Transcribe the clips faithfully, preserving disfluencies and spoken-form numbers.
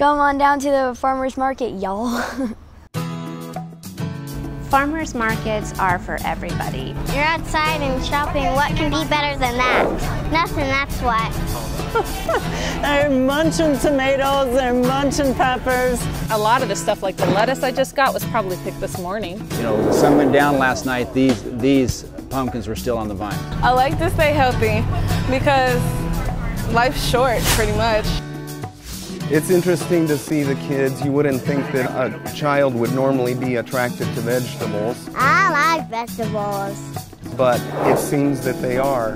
Come on down to the farmer's market, y'all. Farmers markets are for everybody. You're outside and shopping. What can be better than that? Nothing, that's what. They're munching tomatoes, they're munching peppers. A lot of the stuff, like the lettuce I just got, was probably picked this morning. You know, the sun went down last night. These, these pumpkins were still on the vine. I like to stay healthy because life's short, pretty much. It's interesting to see the kids. You wouldn't think that a child would normally be attracted to vegetables. I like vegetables. But it seems that they are.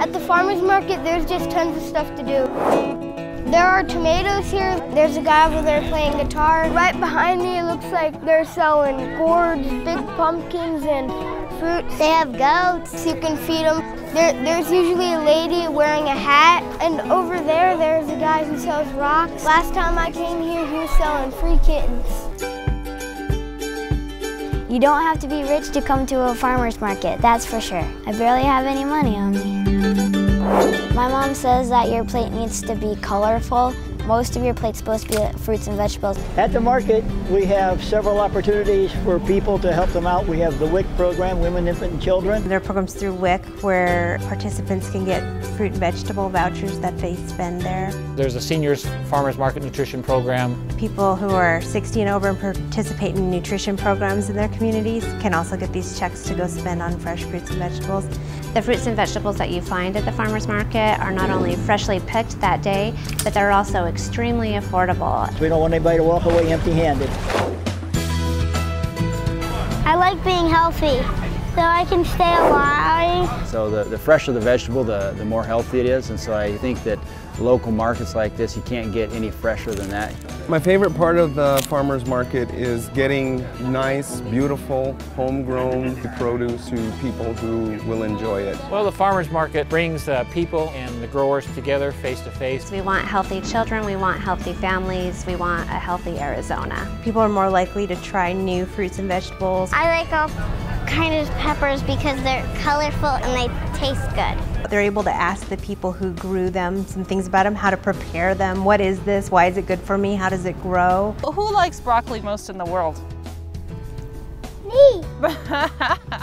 At the farmer's market, there's just tons of stuff to do. There are tomatoes here. There's a guy over there playing guitar. Right behind me, it looks like they're selling gourds, big pumpkins, and fruits. They have goats. You can feed them. There, there's usually a lady wearing a hat, and over there, there's a guy who sells rocks. Last time I came here, he was selling free kittens. You don't have to be rich to come to a farmer's market, that's for sure. I barely have any money on me. My mom says that your plate needs to be colorful. Most of your plate's supposed to be fruits and vegetables. At the market, we have several opportunities for people to help them out. We have the W I C program, Women, Infant, and Children. There are programs through W I C where participants can get fruit and vegetable vouchers that they spend there. There's a seniors farmers market nutrition program. People who are sixty and over and participate in nutrition programs in their communities can also get these checks to go spend on fresh fruits and vegetables. The fruits and vegetables that you find at the farmers market are not only freshly picked that day, but they're also extremely affordable. We don't want anybody to walk away empty-handed. I like being healthy, so I can stay alive. So the, the fresher the vegetable, the, the more healthy it is, and so I think that local markets like this, you can't get any fresher than that. My favorite part of the farmer's market is getting nice, beautiful, homegrown produce to people who will enjoy it. Well, the farmer's market brings the people and the growers together face to face. We want healthy children, we want healthy families, we want a healthy Arizona. People are more likely to try new fruits and vegetables. I like all kinds of peppers because they're colorful and they taste good. They're able to ask the people who grew them some things about them, how to prepare them. What is this? Why is it good for me? How does it grow? Well, who likes broccoli most in the world? Me!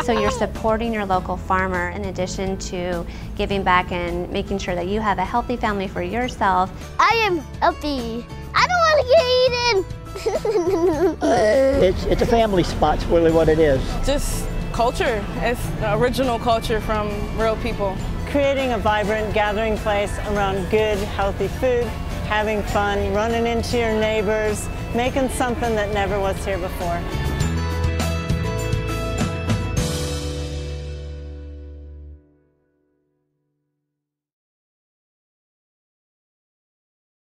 So you're supporting your local farmer in addition to giving back and making sure that you have a healthy family for yourself. I am healthy. I don't want to get eaten. it's, it's a family spot, it's really what it is. Just culture. It's the original culture from real people. Creating a vibrant gathering place around good, healthy food, having fun, running into your neighbors, making something that never was here before.